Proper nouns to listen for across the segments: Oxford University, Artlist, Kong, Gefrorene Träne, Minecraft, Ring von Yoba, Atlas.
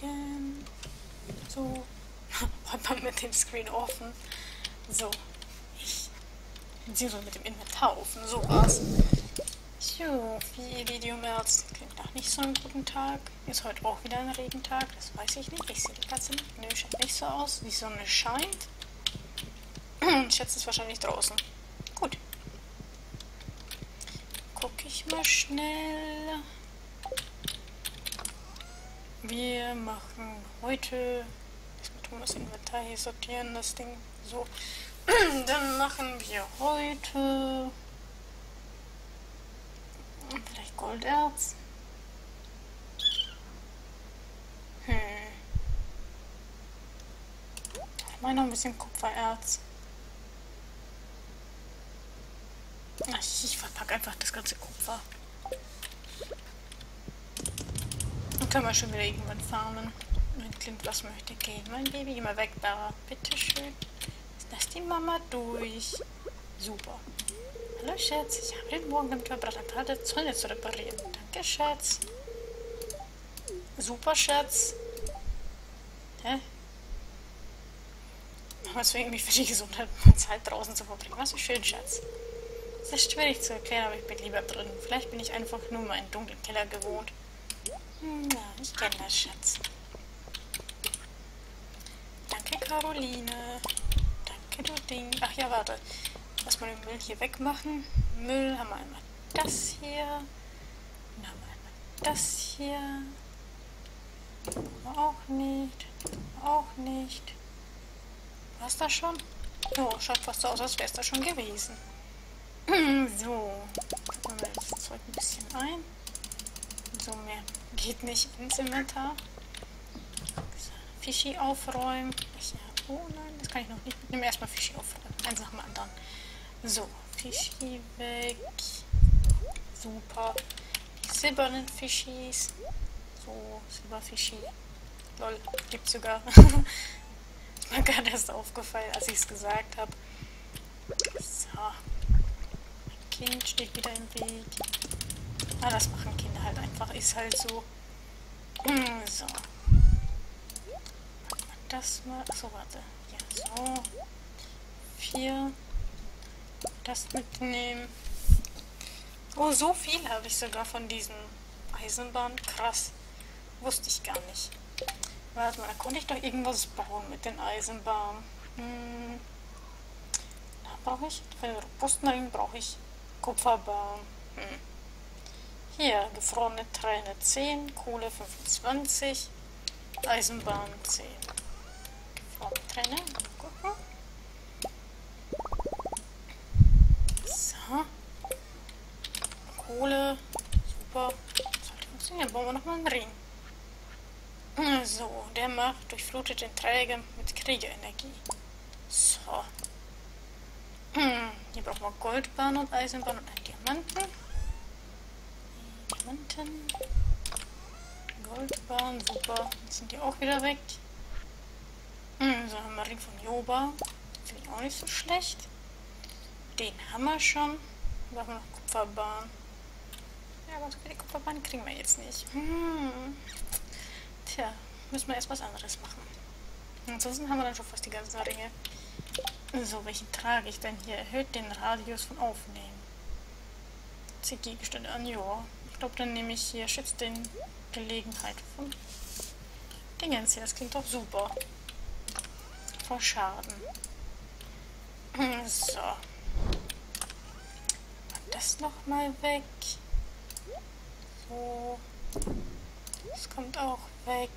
Morgen. So, wollen wir mit dem Screen offen. So, ich ziehe mit dem Inventar offen, so was. So, wie Video März. Klingt nach nicht so einem guten Tag. Ist heute auch wieder ein Regentag, das weiß ich nicht. Ich sehe die Katze nicht. Nö, schaut nicht so aus. Die Sonne scheint. Ich schätze es wahrscheinlich draußen. Gut. Guck ich mal schnell. Wir machen heute das Inventar hier sortieren, das Ding so. Dann machen wir heute vielleicht Golderz. Ich meine noch ein bisschen Kupfererz. Ich verpacke einfach das ganze Kupfer. Dann können wir schon wieder irgendwann farmen. Mein Kind, was möchte gehen? Mein Baby, immer weg da. Bitteschön. Lass die Mama durch. Super. Hallo Schatz, ich habe den Morgen damit verbracht, ein paar der Zäune zu reparieren. Danke Schatz. Super Schatz. Hä? Was wegen mich für die Gesundheit und Zeit draußen zu verbringen. Was für schön Schatz. Das ist schwierig zu erklären, aber ich bin lieber drin. Vielleicht bin ich einfach nur mal einen dunklen Keller gewohnt. Na, ich kenne das Schatz. Caroline. Danke, du Ding. Ach ja, warte. Lass mal den Müll hier wegmachen. Müll haben wir einmal das hier. Dann haben wir einmal das hier. Das auch nicht. Das auch nicht. War's das schon? Oh, schaut fast so aus, als wäre es da schon gewesen. So. Packen wir das Zeug ein bisschen ein. So, mehr geht nicht ins Inventar. Fischi aufräumen. Oh nein, das kann ich noch nicht. Ich nehme erstmal Fischi aufräumen. Eins nach dem anderen. So, Fischi weg. Super. Die silbernen Fischis. So, Silberfischi. Lol, gibt's sogar. Ist mir gerade erst aufgefallen, als ich es gesagt habe. So. Mein Kind steht wieder im Weg. Ah, das machen Kinder halt einfach. Ist halt so. So. Das mal. Achso, warte. Ja, so. 4. Das mitnehmen. Oh, so viel habe ich sogar von diesen Eisenbahnen. Krass. Wusste ich gar nicht. Warte mal, da konnte ich doch irgendwas bauen mit den Eisenbahnen. Da brauche ich. Für den Robusten brauche ich Kupferbahn. Hier, gefrorene Träne 10, Kohle 25, Eisenbahn 10. Trennen. So. Kohle. Super. Das sollte funktionieren. Bauen wir nochmal einen Ring. So, der macht, durchflutet den Träger mit Kriegerenergie. So. Hier brauchen wir Goldbahn und Eisenbahn und einen Diamanten. Diamanten. Goldbahn, super. Jetzt sind die auch wieder weg. So, haben wir Ring von Yoba. Finde ich auch nicht so schlecht. Den haben wir schon. Machen wir noch Kupferbahn. Ja, aber die Kupferbahn kriegen wir jetzt nicht. Tja, müssen wir erst was anderes machen. Ansonsten haben wir dann schon fast die ganzen Ringe. So, welchen trage ich denn hier? Erhöht den Radius von Aufnehmen. Zieht Gegenstände an, ja. Ich glaube, dann nehme ich hier, schützt den Gelegenheit von Dingens hier. Das klingt doch super. Schaden. So. Das nochmal weg. So. Das kommt auch weg.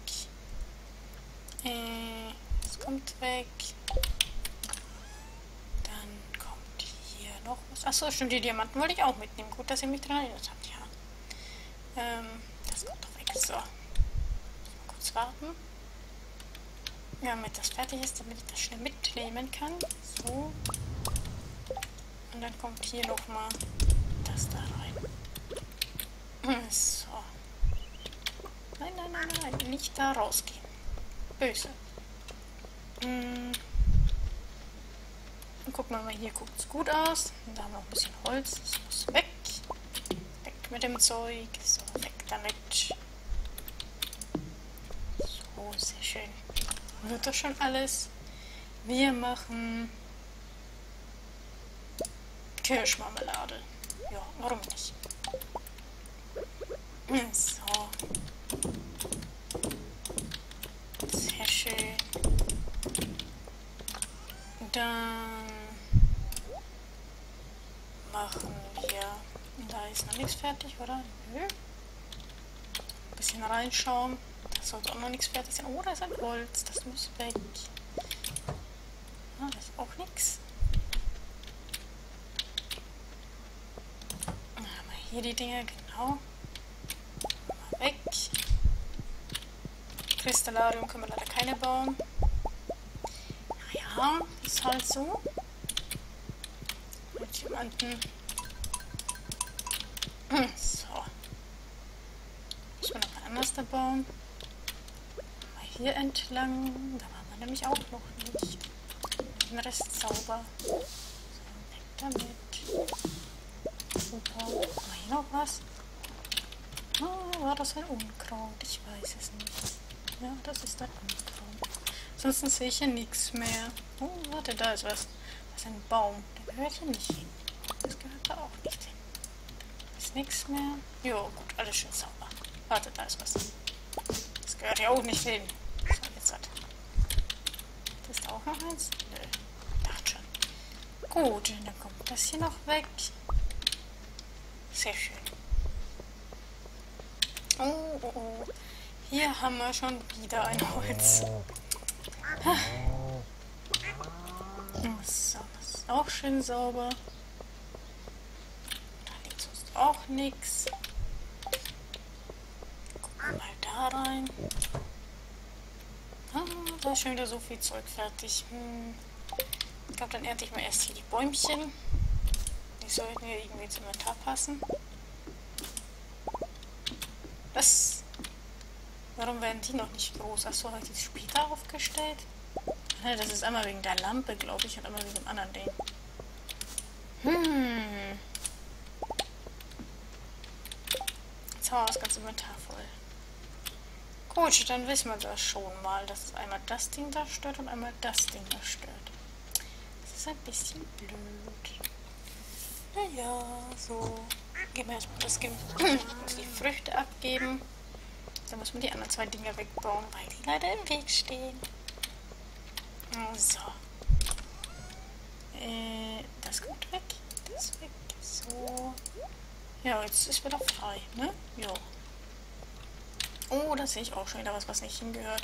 Das kommt weg. Dann kommt hier noch was. Achso, stimmt, die Diamanten wollte ich auch mitnehmen. Gut, dass ihr mich dran erinnert habt, ja. Das kommt doch weg. So. Mal kurz warten. Ja, damit das fertig ist, damit ich das schnell mitnehmen kann. So. Und dann kommt hier nochmal das da rein. So. Nein, nein, nein, nein. Nicht da rausgehen. Böse. Dann gucken wir mal, hier guckt es gut aus. Und da haben wir noch ein bisschen Holz. Das muss weg. Weg mit dem Zeug. So, weg damit. So. Wird das schon alles? Wir machen Kirschmarmelade. Ja, warum nicht? So. Sehr schön. Dann machen wir... Da ist noch nichts fertig, oder? Nö. Ein bisschen reinschauen. Das sollte auch noch nichts fertig sein. Oh, da ist ein Holz. Das muss weg. Ah, das ist auch nichts. Dann haben wir hier die Dinger, genau. Mal weg. Kristallarium können wir leider keine bauen. Naja, ist halt so. Mit jemandem. So. Müssen wir noch mal anders da bauen. Mal hier entlang. Da waren wir nämlich auch noch nicht. Den Rest sauber. So, weg damit. Super. War hier noch was? Oh, war das ein Unkraut? Ich weiß es nicht. Ja, das ist ein Unkraut. Ansonsten sehe ich hier nichts mehr. Oh, warte, da ist was. Das ist ein Baum. Da gehört hier nicht hin. Das gehört da auch nicht hin. Da ist nichts mehr. Jo, gut, alles schön sauber. Warte, da ist was. Das gehört hier auch nicht hin. So, jetzt hat. Das ist auch noch eins? Nö, dachte schon. Gut, dann kommt das hier noch weg. Sehr schön. Oh, oh, oh. Hier haben wir schon wieder ein Holz. Ha. So, das ist auch schön sauber. Da liegt sonst auch nichts. Gucken mal da rein. Ah, da ist schon wieder so viel Zeug fertig. Ich glaube, dann ernte ich mal erst hier die Bäumchen. Die sollten hier irgendwie ins Inventar passen. Was? Warum werden die noch nicht groß? Achso, habe ich die später aufgestellt? Das ist einmal wegen der Lampe, glaube ich, und einmal wegen dem anderen Ding. Hm. Jetzt haben wir das ganze Inventar voll. Gut, dann wissen wir das schon mal, dass einmal das Ding da stört und einmal das Ding da stört. Das ist ein bisschen blöd. Naja, so. Gehen wir erstmal das die Früchte abgeben. Dann muss man die anderen zwei Dinger wegbauen, weil die leider im Weg stehen. So. Das kommt weg. Das weg. So. Ja, jetzt ist wieder frei, ne? Jo. Oh, da sehe ich auch schon wieder was, was nicht hingehört.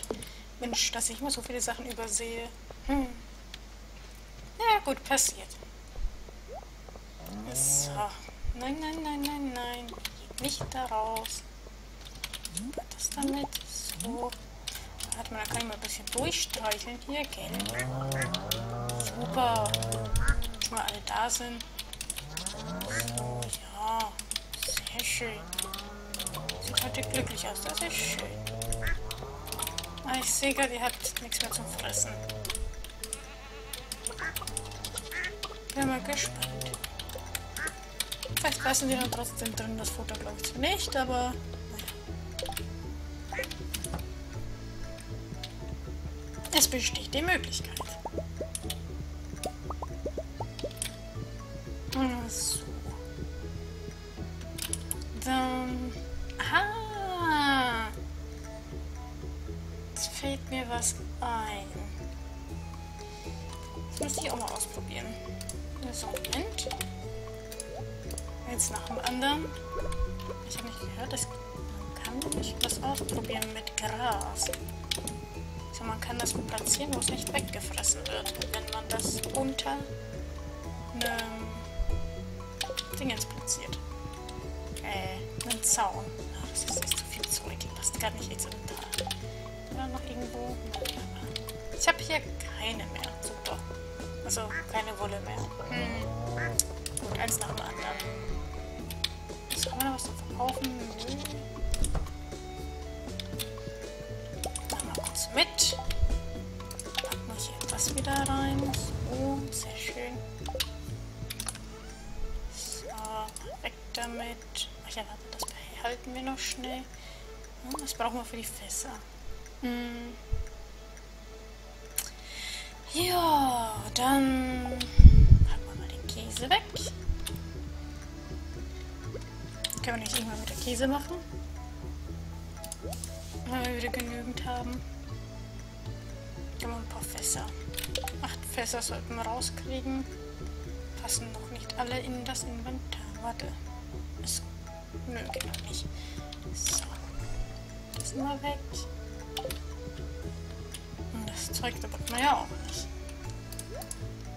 Mensch, dass ich immer so viele Sachen übersehe. Hm. Ja, gut, passiert. So. Nein, nein, nein, nein, nein. Geht nicht da raus. Das damit. So. Warte mal, da kann ich mal ein bisschen durchstreicheln hier, gell? Super. Schon mal alle da sind. So, ja. Sehr schön. Sieht heute glücklich aus, das ist schön. Ah, ich sehe gerade, ihr habt nichts mehr zum Fressen. Bin mal gespannt. Vielleicht lassen die dann trotzdem drin, das Futter glaube ich nicht, aber... Es besteht die Möglichkeit. So. Dann... Aha! Jetzt fällt mir was ein. Das müsste ich auch mal ausprobieren. So, Moment. Eins nach dem anderen. Ich habe nicht gehört, dass man kann nicht was ausprobieren mit Gras. Also man kann das gut platzieren, wo es nicht weggefressen wird, wenn man das unter einem Dingens platziert. Einen Zaun. Ach, das ist zu viel Zeug. Das passt gar nicht ins Inventar. Oder noch irgendwo? Ich habe hier keine mehr. Super. Also keine Wolle mehr. Hm. Gut, eins nach dem anderen. Jetzt kann man noch was zu verkaufen. Dann mal kurz mit. Packen wir hier das wieder rein. So, sehr schön. So, weg damit. Ach ja, warte, das behalten wir noch schnell. Das brauchen wir für die Fässer. Ja, dann machen wir mal den Käse weg. Können wir nicht irgendwann wieder Käse machen? Weil wir wieder genügend haben. Haben wir ein paar Fässer. 8 Fässer sollten wir rauskriegen. Passen noch nicht alle in das Inventar. Warte. Achso. Nö, geht noch nicht. So. Das sind wir weg. Und das Zeug, da braucht man ja auch nicht.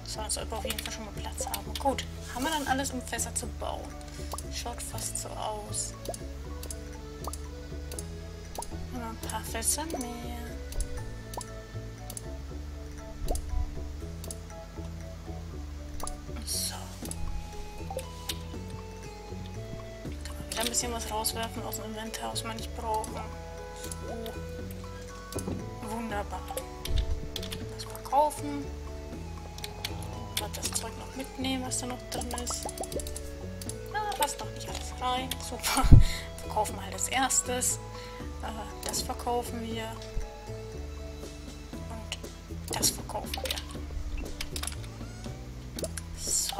So, das sollte auf jeden Fall schon mal Platz haben. Gut, haben wir dann alles, um Fässer zu bauen. Schaut fast so aus. Und ein paar Fässer mehr. So. Kann man wieder ein bisschen was rauswerfen aus dem Inventar, was man nicht braucht. So. Wunderbar. Das verkaufen. Das Zeug noch mitnehmen, was da noch drin ist. Ah, passt noch nicht alles rein. Super. Verkaufen wir halt als erstes. Das verkaufen wir. Und das verkaufen wir. So.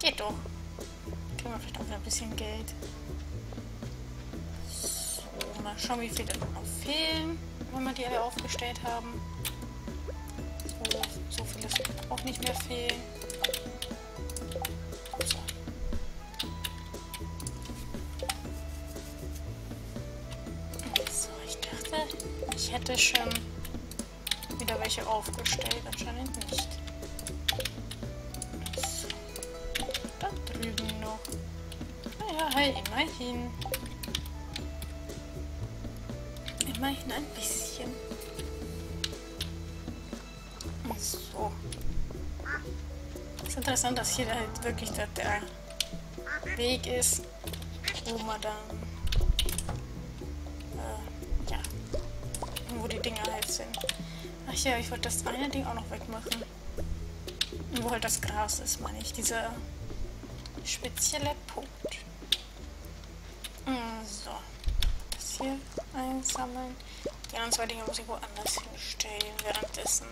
Geht doch. Kriegen wir vielleicht auch wieder ein bisschen Geld. So, mal schauen, wie viele da noch fehlen, wenn wir die alle aufgestellt haben. So viel ist auch nicht mehr fehlen. So. So, ich dachte, ich hätte schon wieder welche aufgestellt, anscheinend nicht. So. Da drüben noch. Naja, hey, immerhin. Immerhin ein bisschen. So. Es ist interessant, dass hier halt wirklich der Weg ist, wo man dann, ja, wo die Dinger halt sind. Ach ja, ich wollte das eine Ding auch noch wegmachen. Wo halt das Gras ist, meine ich. Dieser spezielle Punkt. So. Das hier einsammeln. Die anderen 2 Dinger muss ich woanders hinstellen währenddessen.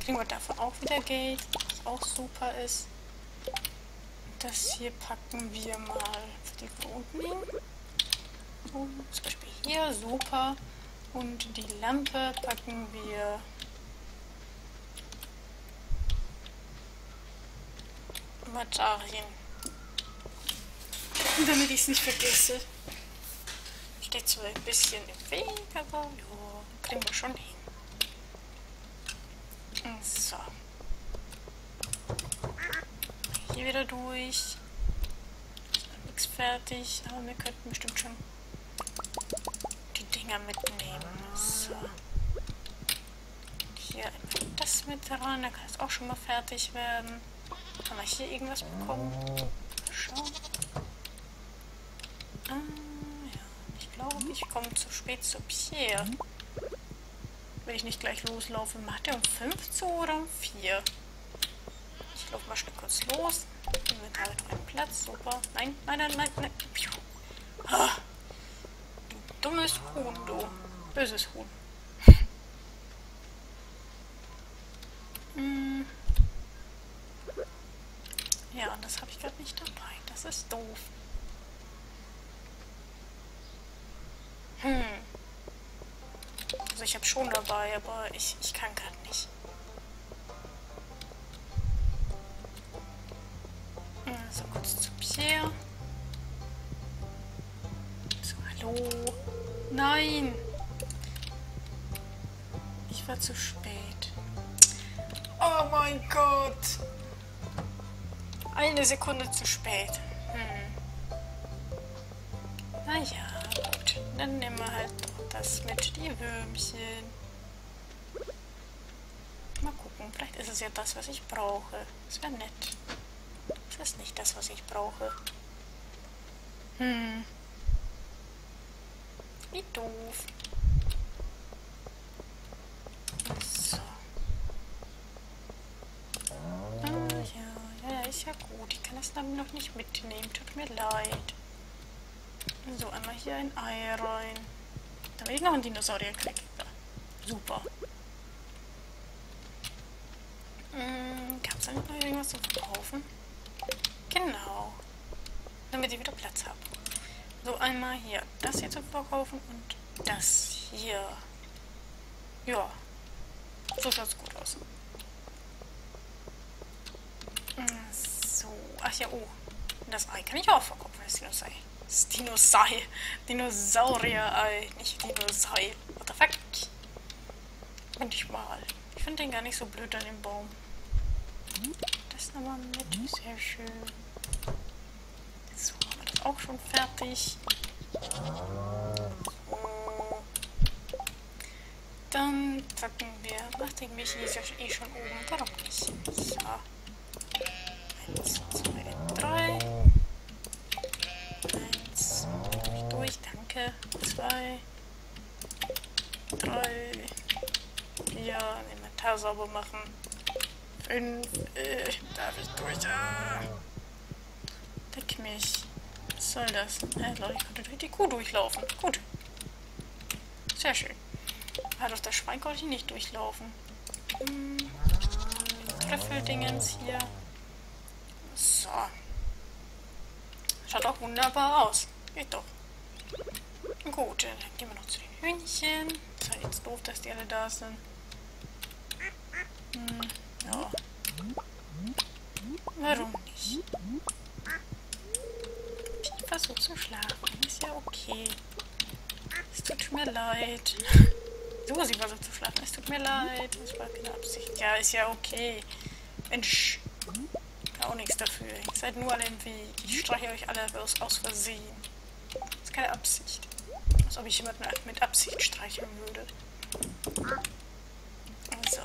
Kriegen wir dafür auch wieder Geld, was auch super ist. Das hier packen wir mal für die unten hin. So, zum Beispiel hier, super. Und die Lampe packen wir mal da hin. Damit ich es nicht vergesse. Steht so ein bisschen im Weg, aber ja, kriegen wir schon hin. So. Hier wieder durch. Ist noch nichts fertig, aber wir könnten bestimmt schon die Dinger mitnehmen. So. Hier einfach das mit dran, da kann es auch schon mal fertig werden. Haben wir hier irgendwas bekommen? Mal schauen. Ja. Ich glaube, ich komme zu spät zu Pierre. Wenn ich nicht gleich loslaufe, macht er um 5 zu oder um 4? Ich laufe mal schnell kurz los. Nehmen wir gerade noch einen Platz. Super. Nein, nein, nein, nein, nein. Ah, du dummes Huhn, du. Böses Huhn. Ja, und das habe ich gerade nicht dabei. Das ist doof. Also ich habe schon dabei, aber ich kann gerade nicht. So, kurz zu Pierre. So, hallo. Nein! Ich war zu spät. Oh mein Gott! 1 Sekunde zu spät. Naja, gut. Dann nehmen wir halt das mit die Würmchen. Mal gucken, vielleicht ist es ja das, was ich brauche. Das wäre nett. Das ist nicht das, was ich brauche. Wie doof. So. Ja, ist ja gut. Ich kann das dann noch nicht mitnehmen. Tut mir leid. So, einmal hier ein Ei rein. Da habe ich noch einen Dinosaurier gekriegt. Super. Gab es da noch irgendwas zu verkaufen? Genau. Damit ich wieder Platz habe. So, einmal hier das hier zu verkaufen und das hier. Ja. So schaut es gut aus. So. Ach ja, oh. Das Ei kann ich auch verkaufen, das Dinosaurier. Das Dinosaurier-Ei, nicht Dinosaurier. What the fuck? Und ich mal. Ich finde den gar nicht so blöd an dem Baum. Das nochmal mit. Sehr schön. So, haben wir das auch schon fertig. Dann zacken wir. Ach, die Milch ist ja eh schon oben. Warum nicht? Ja. 1, 2, 3. 1. Durch, danke. 2, 3. 4. Den Inventar sauber machen. 5. Darf ich durch? Ah. Deck mich. Was soll das? Ich glaube, ich konnte durch die Kuh durchlaufen. Gut. Sehr schön. Ah, durch das Schwein konnte ich nicht durchlaufen. Treffeldingens hier. So. Schaut auch wunderbar aus. Geht doch. Gut, dann gehen wir noch zu den Hühnchen. Ist halt jetzt doof, dass die alle da sind. Ja. Warum nicht? Ich versuche zu schlafen. Ist ja okay. Es tut mir leid. So, sie versucht zu schlafen. Es tut mir leid. Das war keine Absicht. Ja, ist ja okay. Mensch. Auch nichts dafür. Ihr seid nur an dem Weg. Ich streiche euch alle aus Versehen. Das ist keine Absicht. Als ob ich jemanden mit Absicht streicheln würde. So.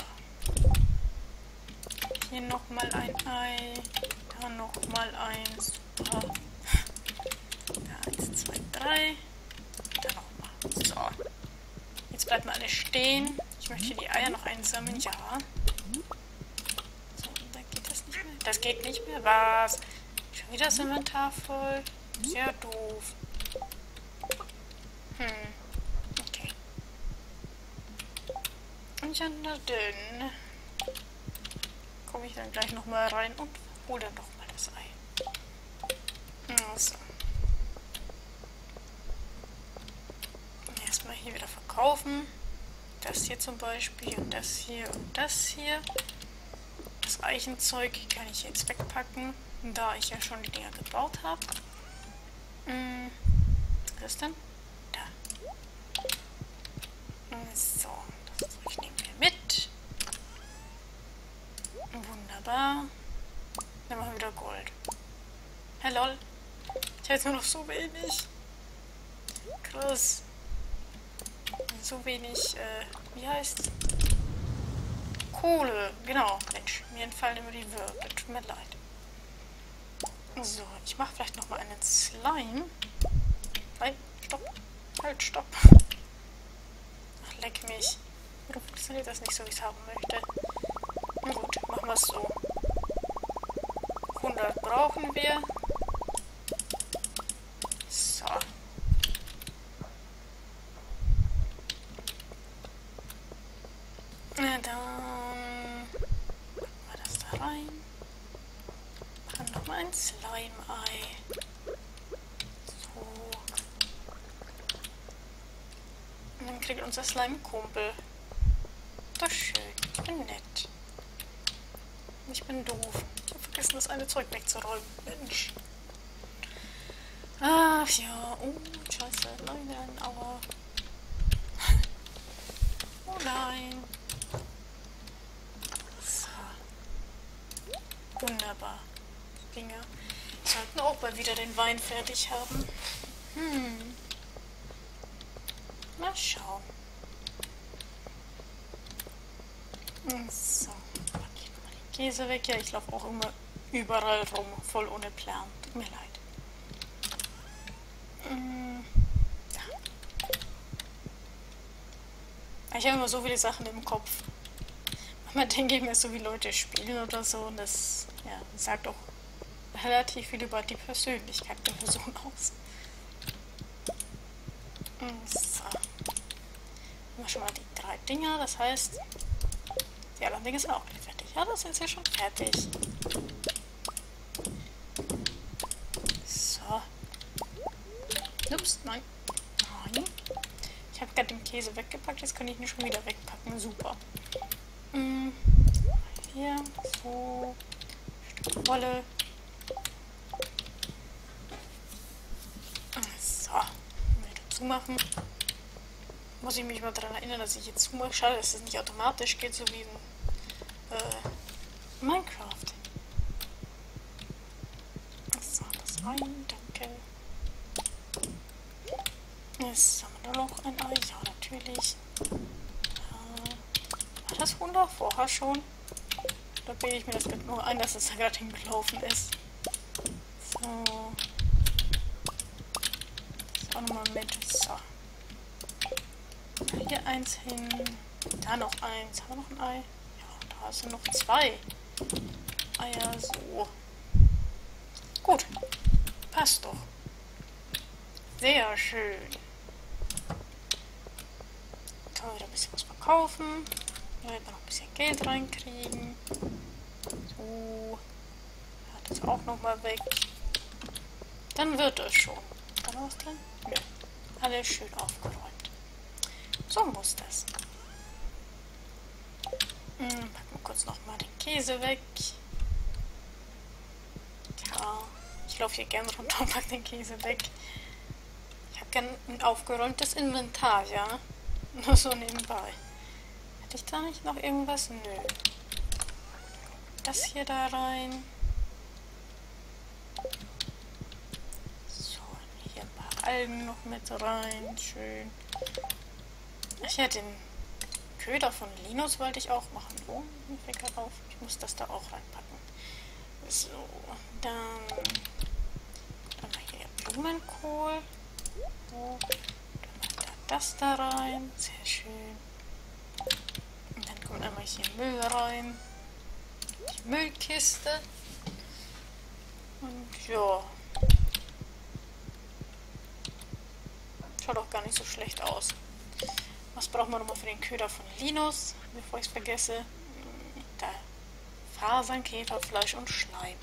Hier nochmal ein Ei. Da nochmal eins. Super. Da 1, 2, 3. Da nochmal. So. Jetzt bleiben wir alle stehen. Ich möchte hier die Eier noch einsammeln. Ja. Das geht nicht mehr, was? Schon wieder das Inventar voll? Sehr doof. Okay. Und ja, na denn. Komme ich dann gleich nochmal rein und hole dann nochmal das Ei. So. Erstmal hier wieder verkaufen. Das hier zum Beispiel und das hier und das hier. Das Eichenzeug kann ich jetzt wegpacken, da ich ja schon die Dinger gebaut habe. Was ist denn? Da. So, das Zeug nehmen wir mit. Wunderbar. Dann machen wir wieder Gold. Hey, lol. Ich habe jetzt nur noch so wenig. Krass. So wenig, wie heißt's? Kohle, genau, Mensch, mir entfallen immer die Wörter, tut mir leid. So, ich mache vielleicht nochmal einen Slime. Nein, stopp, halt, stopp. Ach, leck mich. Warum funktioniert das nicht so, wie ich es haben möchte? Na gut, machen wir es so. 100 brauchen wir. So. Na dann. Ein Slime-Ei. So. Und dann kriegt unser Slime-Kumpel. Das ist schön. Ich bin nett. Ich bin doof. Ich habe vergessen, das eine Zeug wegzurollen. Mensch. Ach ja. Oh, scheiße. Nein, aua. Oh nein. So. Wunderbar. Dinger. Wir sollten auch mal wieder den Wein fertig haben. Mal schauen. So. Geht mal den Käse weg. Ja, ich laufe auch immer überall rum. Voll ohne Plan. Tut mir leid. Ja. Ich habe immer so viele Sachen im Kopf. Manchmal denke ich mir so, wie Leute spielen oder so. Und das ja, sagt auch relativ viel über die Persönlichkeit der Person aus. So. haben wir schon mal die 3 Dinger, das heißt, die anderen Dinge sind auch gleich fertig. Ja, das ist ja schon fertig. So. Ups, nein. Nein. Ich habe gerade den Käse weggepackt, jetzt kann ich ihn schon wieder wegpacken. Super. Hier, so. Stück Wolle. So. Wieder zumachen. Muss ich mich mal daran erinnern, dass ich jetzt zumache. Schade, dass es nicht automatisch geht, so wie in Minecraft. So, das rein, danke. Jetzt haben wir da noch ein Ei, ja natürlich. War das Huhn da vorher schon? Da bilde ich mir das gerade nur ein, dass es da gerade hingelaufen ist. So. Das auch nochmal mit. So. Hier eins hin. Da noch eins. Haben wir noch ein Ei? Ja, da sind noch 2 Eier. So. Gut. Passt doch. Sehr schön. Kann man wieder ein bisschen was verkaufen. Damit wir noch ein bisschen Geld reinkriegen. So. Hat das auch nochmal weg. Dann wird es schon. Kann man was drin? Nö. Alles schön aufgeräumt. So muss das. Packen wir kurz nochmal den Käse weg. Ja, ich laufe hier gerne runter und pack den Käse weg. Ich habe gern ein aufgeräumtes Inventar, ja. Nur so nebenbei. Hätte ich da nicht noch irgendwas? Nö. Das hier da rein. So, hier ein paar Algen noch mit rein. Schön. Ich hätte den Köder von Linus wollte ich auch machen. Oh, mir fällt gerade auf, ich muss das da auch reinpacken. So, dann mal hier Blumenkohl. So, dann mal das da rein. Sehr schön. Und dann kommt einmal hier Müll rein. Die Müllkiste. Und ja. Schaut auch gar nicht so schlecht aus. Was brauchen wir nochmal für den Köder von Linus? Bevor ich es vergesse. Da. Fasern, Käferfleisch und Schleim.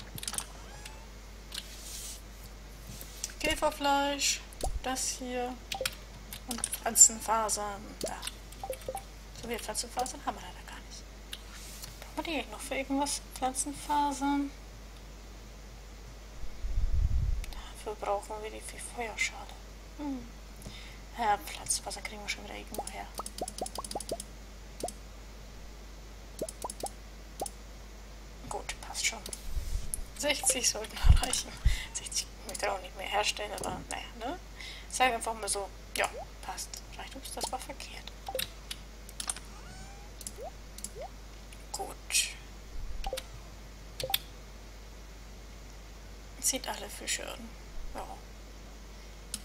Käferfleisch. Das hier. Und Pflanzenfasern. Da. So viele Pflanzenfasern haben wir leider gar nicht. Brauchen wir die noch für irgendwas? Pflanzenfasern. Dafür brauchen wir die für Feuerschale. Ja, Pflanzenfasern kriegen wir schon wieder irgendwo her. Gut, passt schon. 60 sollten wir reichen. 60 möchte ich auch nicht mehr herstellen, aber naja, ne? Ich sage einfach mal so, ja, passt. Reicht uns, das war verkehrt. Gut. Zieht alle Fische an. Ja.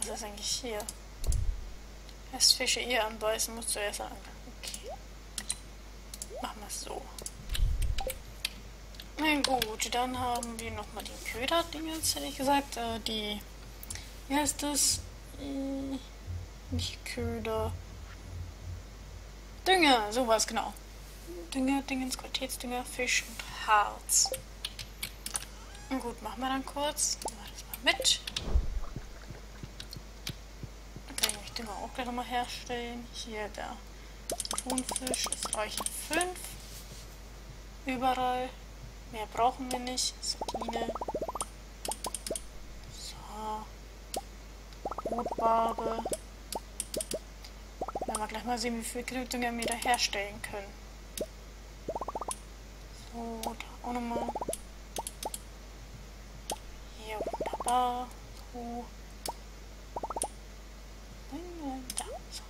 Was ist eigentlich hier? Erst Fische eher anbeißen, musst du erst anfangen. Okay. Machen wir es so. Na gut, dann haben wir nochmal den Köder-Dingens, hätte ich gesagt. Die. Wie heißt das? Nicht Köder. Dünger, sowas, genau. Dünger, Dingens, Qualitätsdünger, Fisch und Harz. Na gut, machen wir dann kurz. Nehmen wir das mal mit. Den wir auch gleich nochmal herstellen. Hier der Thunfisch, es reichen 5. Überall. Mehr brauchen wir nicht. Sardine. So. Rotbarbe. Werden wir gleich mal sehen, wie viel Grilldinger wir da herstellen können. So, da auch nochmal. Hier, wunderbar. So. Da, so.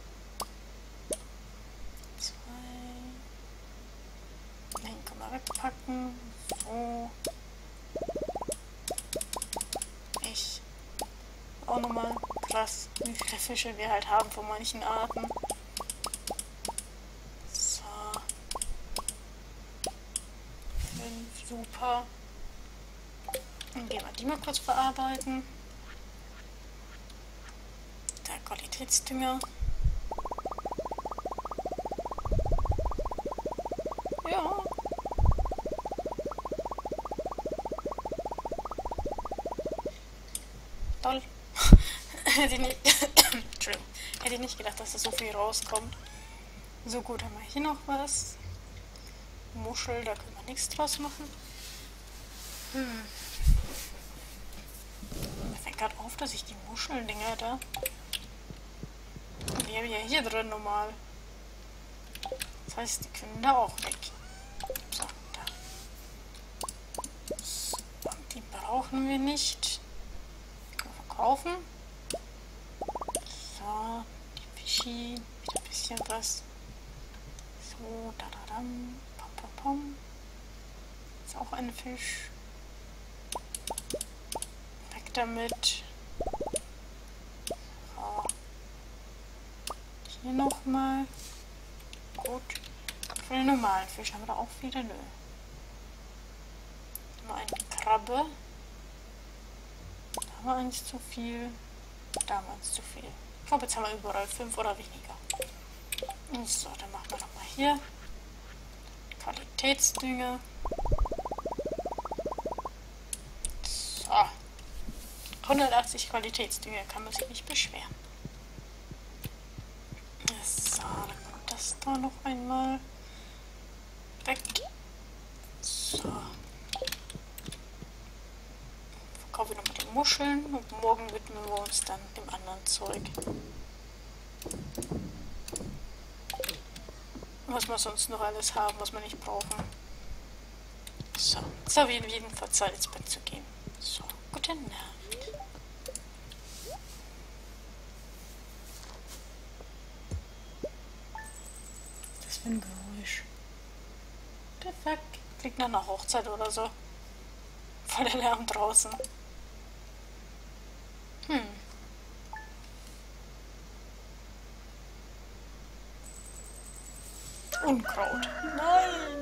2. Den kann man wegpacken. So. Ich. Auch nochmal krass, wie viele Fische wir halt haben von manchen Arten. So. 5. Super. Dann gehen wir die mal kurz bearbeiten. Qualitätsdünger. Toll. Hätte ich nicht gedacht, dass da so viel rauskommt. So gut, haben wir hier noch was. Muschel, da können wir nichts draus machen. Mir fällt gerade auf, dass ich die Muscheldinger da... Die habe ich ja hier drin normal. Das heißt, die können da auch weg. So, da. So, die brauchen wir nicht. Die können wir verkaufen. So, die Fischi. Wieder ein bisschen was. So, da da dam. Pam pam pam. Ist auch ein Fisch. Weg damit. So. Hier nochmal. Gut. Für den normalen Fisch haben wir da auch wieder nö. Haben wir eine Krabbe. Da haben wir eins zu viel. Da haben wir eins zu viel. Ich glaube, jetzt haben wir überall 5 oder weniger. Und so, dann machen wir nochmal hier. Qualitätsdünger. So. 180 Qualitätsdünger, kann man sich nicht beschweren. So, dann kommt das da noch einmal weg. So. Verkaufen wir nochmal die Muscheln und morgen widmen wir uns dann dem anderen Zeug. Was wir sonst noch alles haben, was wir nicht brauchen. So, jetzt habe ich jedenfalls Zeit ins Bett zu gehen. So, gute Nacht. Was für ein Geräusch. Der Fuck. Klingt nach einer Hochzeit oder so. Voll der Lärm draußen. Unkraut. Nein!